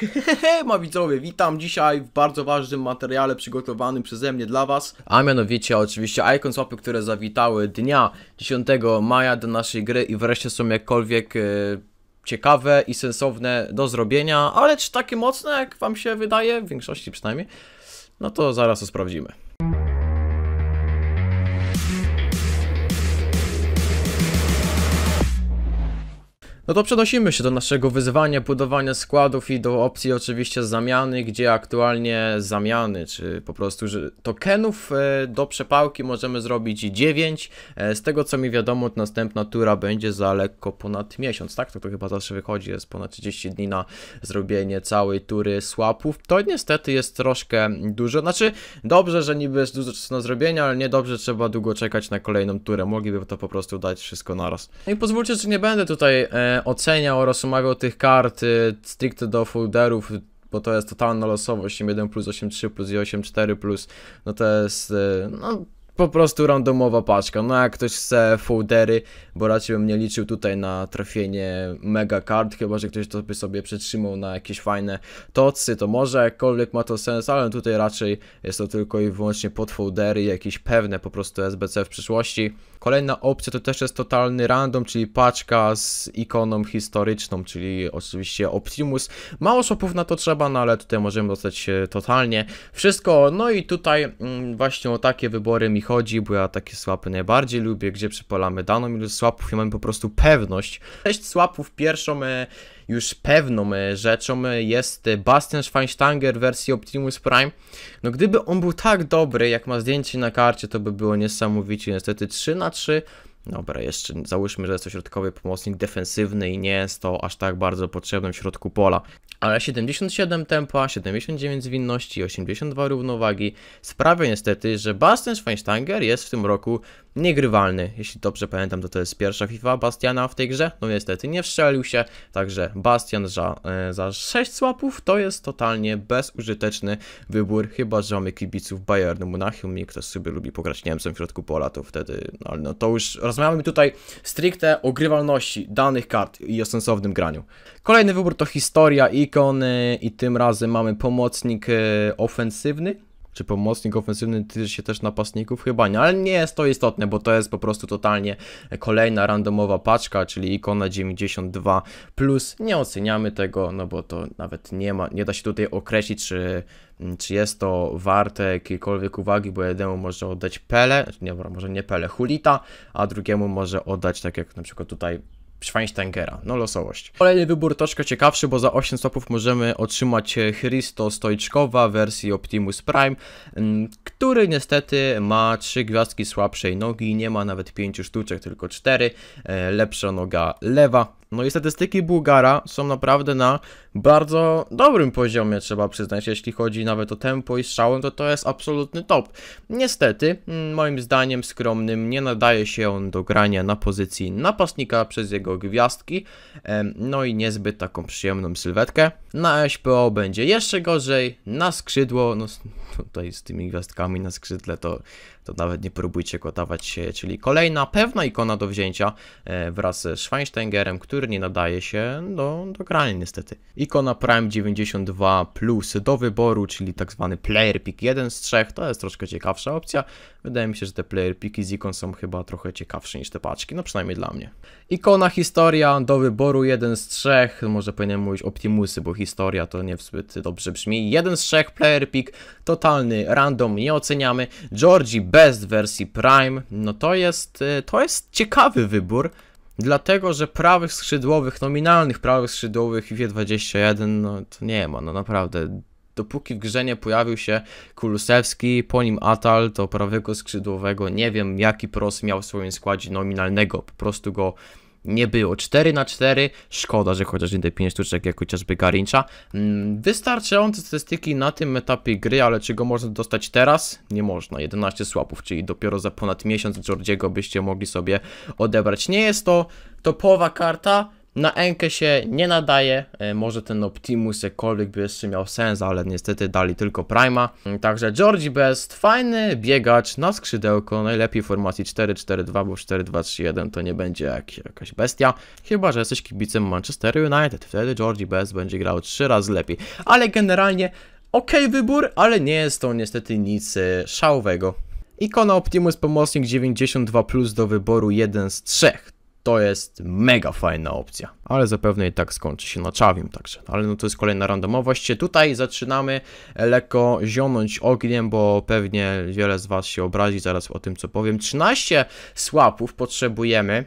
Cześć, moi widzowie, witam dzisiaj w bardzo ważnym materiale przygotowanym przeze mnie dla was. A mianowicie oczywiście ICON swapy, które zawitały dnia 10 maja do naszej gry i wreszcie są jakkolwiek ciekawe i sensowne do zrobienia. Ale czy takie mocne jak wam się wydaje, w większości przynajmniej, no to zaraz to sprawdzimy. No to przenosimy się do naszego wyzwania budowania składów i do opcji oczywiście zamiany, gdzie aktualnie zamiany, czy po prostu że tokenów do przepałki możemy zrobić 9. Z tego co mi wiadomo, to następna tura będzie za lekko ponad miesiąc, tak? To chyba zawsze wychodzi, jest ponad 30 dni na zrobienie całej tury swapów. To niestety jest troszkę dużo, znaczy dobrze, że niby jest dużo czasu na zrobienie, ale niedobrze, trzeba długo czekać na kolejną turę, mogliby to po prostu dać wszystko naraz. I pozwólcie, że nie będę tutaj oceniał oraz omawiał tych kart stricte do folderów, bo to jest totalna losowość, 1 plus 8.3 plus i 8.4 plus, no to jest no, po prostu randomowa paczka, no jak ktoś chce foldery, bo raczej bym nie liczył tutaj na trafienie mega kart, chyba że ktoś to by sobie przetrzymał na jakieś fajne tocy, to może jakkolwiek ma to sens, ale tutaj raczej jest to tylko i wyłącznie pod foldery, jakieś pewne po prostu SBC w przyszłości. Kolejna opcja to też jest totalny random, czyli paczka z ikoną historyczną, czyli oczywiście Optimus. Mało shopów na to trzeba, no ale tutaj możemy dostać totalnie wszystko. No i tutaj właśnie o takie wybory mi chodzi, bo ja takie swapy najbardziej lubię, gdzie przepalamy daną ilość swapów i mamy po prostu pewność. 6 swapów pierwszą już pewną rzeczą jest Bastian Schweinsteiger w wersji Optimus Prime. No gdyby on był tak dobry, jak ma zdjęcie na karcie, to by było niesamowicie. Niestety 3 na 3. Dobra, jeszcze załóżmy, że jest to środkowy pomocnik defensywny i nie jest to aż tak bardzo potrzebny w środku pola. Ale 77 tempa, 79 zwinności, 82 równowagi sprawia niestety, że Bastian Schweinsteiger jest w tym roku niegrywalny. Jeśli dobrze pamiętam, to jest pierwsza FIFA Bastiana w tej grze. No niestety nie wstrzelił się, także Bastian za 6 swapów to jest totalnie bezużyteczny wybór, chyba że mamy kibiców Bayernu Monachium i ktoś sobie lubi pograć Niemcem w środku pola, to wtedy, no to już rozmawiamy tutaj stricte o grywalności danych kart i o sensownym graniu. Kolejny wybór to historia ICON i tym razem mamy pomocnik ofensywny. Czy pomocnik ofensywny tyczy się też napastników? Chyba nie, ale nie jest to istotne, bo to jest po prostu totalnie kolejna randomowa paczka, czyli Ikona 92+. Nie oceniamy tego, no bo to nawet nie da się tutaj określić, czy jest to warte jakiejkolwiek uwagi, bo jednemu może oddać Pelé, Chulita, a drugiemu może oddać, tak jak na przykład tutaj, Schweinsteigera, no losowość. Kolejny wybór troszkę ciekawszy, bo za 8 swapów możemy otrzymać Hristo Stoiczkowa w wersji Optimus Prime, który niestety ma 3 gwiazdki słabszej nogi, nie ma nawet 5 sztuczek, tylko 4, lepsza noga lewa. No i statystyki Bułgara są naprawdę na bardzo dobrym poziomie, trzeba przyznać, jeśli chodzi nawet o tempo i strzałem, to jest absolutny top. Niestety, moim zdaniem skromnym, nie nadaje się on do grania na pozycji napastnika przez jego gwiazdki, no i niezbyt taką przyjemną sylwetkę. Na SPO będzie jeszcze gorzej, na skrzydło, no tutaj z tymi gwiazdkami na skrzydle to nawet nie próbujcie go dawać, czyli kolejna pewna ikona do wzięcia wraz ze Schweinsteigerem, który nie nadaje się do grania niestety. Ikona Prime 92+ do wyboru, czyli tak zwany player pick 1 z 3, to jest troszkę ciekawsza opcja. Wydaje mi się, że te player picki z ikon są chyba trochę ciekawsze niż te paczki, no przynajmniej dla mnie. Ikona Historia do wyboru 1 z 3, może powinienem mówić Optimusy, bo Historia to nie zbyt dobrze brzmi. 1 z 3 player pick, totalny random, nie oceniamy. Georgie Best w wersji Prime, no to jest ciekawy wybór. Dlatego, że prawych skrzydłowych, nominalnych prawych skrzydłowych w FIFA 21, no to nie ma, no naprawdę. Dopóki w grze nie pojawił się Kulusewski, po nim Atal, to prawego skrzydłowego nie wiem jaki pros miał w swoim składzie nominalnego, po prostu go nie było. 4 na 4, szkoda, że chociaż nie te 5 sztuczek, jak chociażby Garincha. Wystarczające statystyki na tym etapie gry, ale czy go można dostać teraz? Nie można, 11 swapów, czyli dopiero za ponad miesiąc Georgiego byście mogli sobie odebrać. Nie jest to topowa karta, Na Enkę się nie nadaje, może ten Optimus jakkolwiek by jeszcze miał sens, ale niestety dali tylko Prima. Także Georgie Best, fajny biegacz na skrzydełko, najlepiej w formacji 4-4-2, bo 4-2-3-1 to nie będzie jakaś bestia. Chyba że jesteś kibicem Manchester United, wtedy Georgie Best będzie grał 3 razy lepiej. Ale generalnie okej wybór, ale nie jest to niestety nic szałowego. Ikona Optimus pomocnik 92+ do wyboru 1 z 3. To jest mega fajna opcja, ale zapewne i tak skończy się na czawim, także. Ale no to jest kolejna randomowość. Tutaj zaczynamy lekko zionąć ogniem, bo pewnie wiele z was się obrazi zaraz o tym, co powiem. 13 swapów potrzebujemy,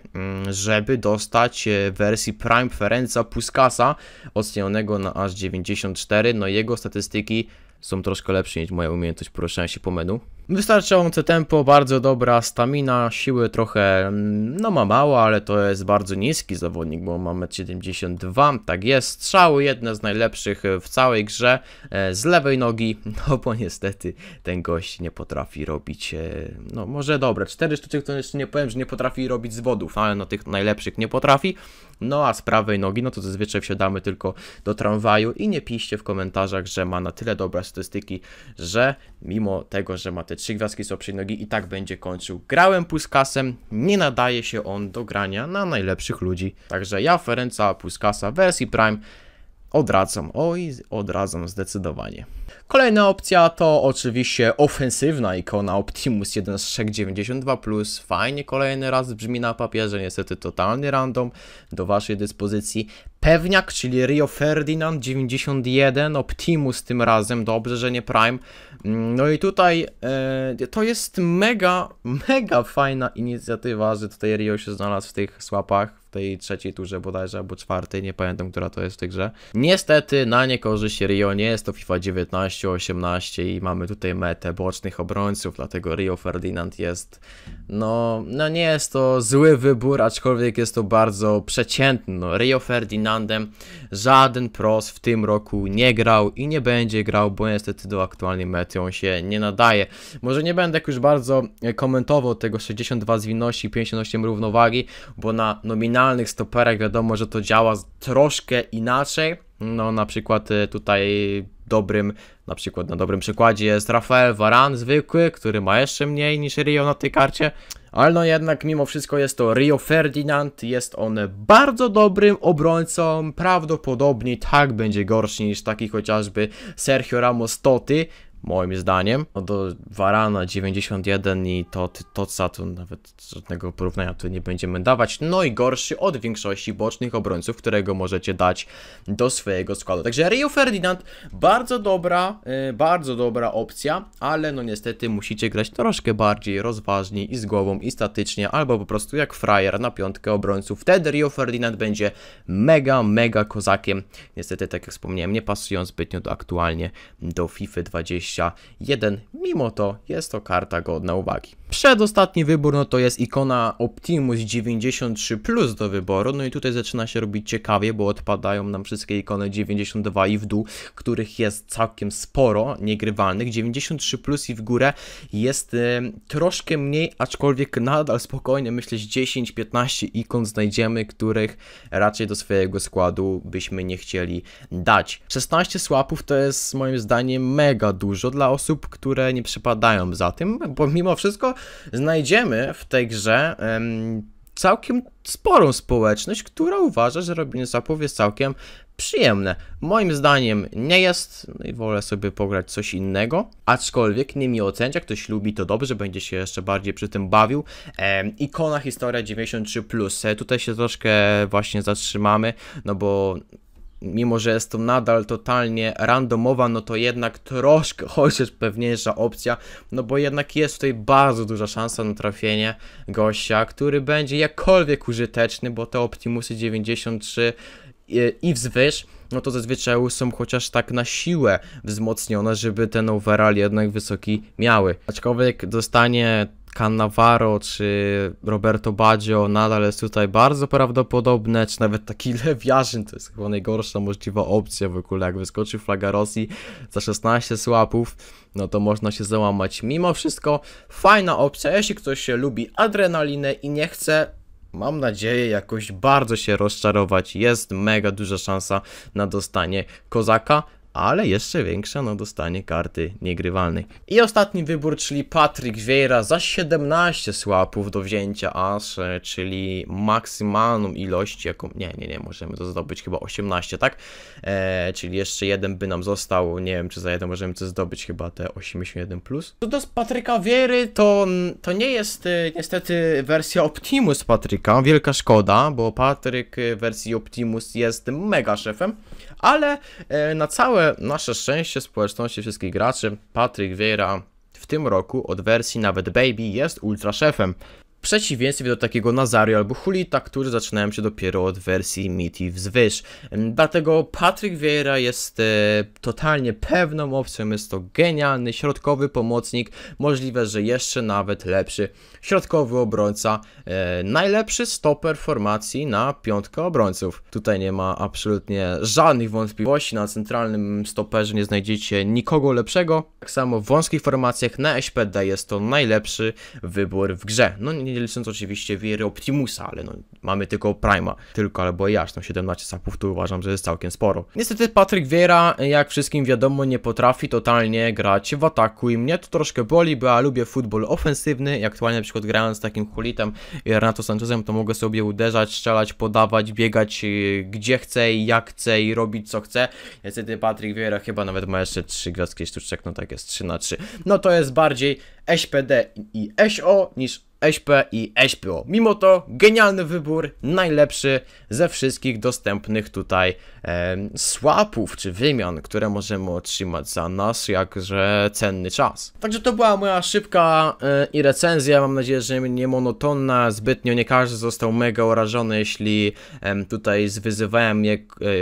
żeby dostać wersji Prime Ferenca Puskasa, ocenionego na aż 94. No jego statystyki są troszkę lepsze niż moja umiejętność poruszania się po menu. Wystarczające tempo, bardzo dobra stamina, siły trochę, no ma mało, ale to jest bardzo niski zawodnik, bo ma 1,72 m, tak jest. Strzały jedne z najlepszych w całej grze, z lewej nogi, no bo niestety ten gość nie potrafi robić, no może dobre, 4 sztuczek to jeszcze nie powiem, że nie potrafi robić zwodów, ale no tych najlepszych nie potrafi, no a z prawej nogi, no to zazwyczaj wsiadamy tylko do tramwaju i nie piszcie w komentarzach, że ma na tyle dobre statystyki, że mimo tego, że ma te 3 gwiazdki z obszej nogi i tak będzie kończył. Grałem Puskasem, nie nadaje się on do grania na najlepszych ludzi. Także ja Ferenca Puskasa wersji Prime odradzam, oj odradzam zdecydowanie. Kolejna opcja to oczywiście ofensywna ikona Optimus 1 z 3, 92+, fajnie kolejny raz brzmi na papierze, niestety totalny random do waszej dyspozycji. Pewniak, czyli Rio Ferdinand 91, Optimus tym razem, dobrze, że nie Prime. No i tutaj to jest mega fajna inicjatywa, że tutaj Rio się znalazł w tych swapach, w tej trzeciej turze bodajże, albo czwartej, nie pamiętam, która to jest w tej grze. Niestety na niekorzyść Rio, nie jest to FIFA 19, 18 i mamy tutaj metę bocznych obrońców, dlatego Rio Ferdinand jest, no nie jest to zły wybór, aczkolwiek jest to bardzo przeciętny. No, Rio Ferdinandem żaden pros w tym roku nie grał i nie będzie grał, bo niestety do aktualnej mety on się nie nadaje. Może nie będę już bardzo komentował tego 62 zwinności, 58 równowagi, bo na nominalnych stoperach wiadomo, że to działa troszkę inaczej. No na przykład tutaj na dobrym przykładzie jest Rafael Varane zwykły, który ma jeszcze mniej niż Rio na tej karcie. Ale no jednak mimo wszystko jest to Rio Ferdinand, jest on bardzo dobrym obrońcą, prawdopodobnie tak będzie gorszy niż taki chociażby Sergio Ramos Toty, moim zdaniem. No do Varana 91 i Toca tu nawet żadnego porównania tu nie będziemy dawać. No i gorszy od większości bocznych obrońców, którego możecie dać do swojego składu. Także Rio Ferdinand bardzo dobra opcja, ale no niestety musicie grać troszkę bardziej rozważnie i z głową i statycznie, albo po prostu jak frajer na piątkę obrońców. Wtedy Rio Ferdinand będzie mega kozakiem. Niestety, tak jak wspomniałem, nie pasują zbytnio aktualnie do FIFA 20. Mimo to jest to karta godna uwagi. Przedostatni wybór no to jest ikona Optimus 93+ do wyboru. No i tutaj zaczyna się robić ciekawie, bo odpadają nam wszystkie ikony 92 i w dół, których jest całkiem sporo niegrywalnych. 93+ i w górę jest troszkę mniej, aczkolwiek nadal spokojnie myślę, że 10-15 ikon znajdziemy, których raczej do swojego składu byśmy nie chcieli dać. 16 swapów to jest moim zdaniem mega dużo dla osób, które nie przepadają za tym, bo mimo wszystko znajdziemy w tej grze całkiem sporą społeczność, która uważa, że robienie zapów jest całkiem przyjemne. Moim zdaniem nie jest, no i wolę sobie pograć coś innego, aczkolwiek nie mi oceniać, jak ktoś lubi, to dobrze, będzie się jeszcze bardziej przy tym bawił. Ikona historia 93+, tutaj się troszkę właśnie zatrzymamy, no bo mimo że jest to nadal totalnie randomowa, no to jednak troszkę chociaż pewniejsza opcja, no bo jednak jest tutaj bardzo duża szansa na trafienie gościa, który będzie jakkolwiek użyteczny, bo te Optimusy 93 i wzwyż, no to zazwyczaj są chociaż tak na siłę wzmocnione, żeby ten overall jednak wysoki miały. Aczkolwiek dostanie Cannavaro czy Roberto Baggio nadal jest tutaj bardzo prawdopodobne, czy nawet taki Lewiarzyn, to jest chyba najgorsza możliwa opcja w ogóle, jak wyskoczy flaga Rosji za 16 swapów, no to można się załamać. Mimo wszystko fajna opcja, jeśli ktoś lubi adrenalinę i nie chce mam nadzieję, jakoś bardzo się rozczarować. Jest mega duża szansa na dostanie kozaka, ale jeszcze większa na dostanie karty niegrywalnej. I ostatni wybór, czyli Patrick Vieira za 17 słapów do wzięcia aż, czyli maksymalną ilość, jaką... Nie, możemy to zdobyć chyba 18, tak? Czyli jeszcze jeden by nam został, nie wiem, czy za jeden możemy to zdobyć chyba te 81+. Co do Patryka Viery, to nie jest niestety wersja Optimus Patryka, wielka szkoda, bo Patryk w wersji Optimus jest mega szefem, ale na całe nasze szczęście społeczności wszystkich graczy, Patrick Vieira w tym roku od wersji nawet Baby jest ultra szefem. W przeciwieństwie do takiego Nazário albo Chulita, którzy zaczynają się dopiero od wersji mid i wzwyż. Dlatego Patrick Vieira jest totalnie pewną opcją, jest to genialny środkowy pomocnik, możliwe, że jeszcze nawet lepszy środkowy obrońca, najlepszy stoper formacji na piątkę obrońców. Tutaj nie ma absolutnie żadnych wątpliwości, na centralnym stoperze nie znajdziecie nikogo lepszego. Tak samo w wąskich formacjach na SPD jest to najlepszy wybór w grze. No nie licząc oczywiście Viery Optimusa, ale no, mamy tylko Prima, tylko albo jaż, no 17 sapów tu uważam, że jest całkiem sporo. Niestety Patrick Vieira, jak wszystkim wiadomo, nie potrafi totalnie grać w ataku i mnie to troszkę boli, bo ja lubię futbol ofensywny i aktualnie na przykład grając z takim Chulitem i Renato Sanchezem, to mogę sobie uderzać, strzelać, podawać, biegać gdzie chcę i jak chcę i robić co chcę. Niestety Patrick Vieira chyba nawet ma jeszcze 3 gwiazdki sztuczek, no tak jest 3 na 3. No to jest bardziej SPD i SO niż SP i SPO. Mimo to genialny wybór, najlepszy ze wszystkich dostępnych tutaj swapów czy wymian, które możemy otrzymać za nasz jakże cenny czas. Także to była moja szybka i recenzja, mam nadzieję, że nie monotonna zbytnio, nie każdy został mega urażony, jeśli tutaj zwyzywałem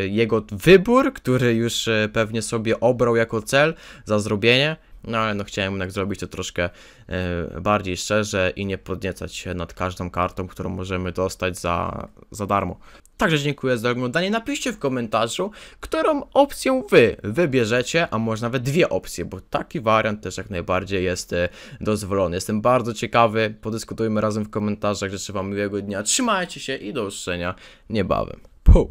jego wybór, który już pewnie sobie obrał jako cel za zrobienie. No ale no chciałem jednak zrobić to troszkę bardziej szczerze i nie podniecać się nad każdą kartą, którą możemy dostać za darmo. Także dziękuję za oglądanie, napiszcie w komentarzu, którą opcją wy wybierzecie, a może nawet dwie opcje, bo taki wariant też jak najbardziej jest dozwolony. Jestem bardzo ciekawy, podyskutujmy razem w komentarzach, życzę wam miłego dnia, trzymajcie się i do usłyszenia niebawem. Puh.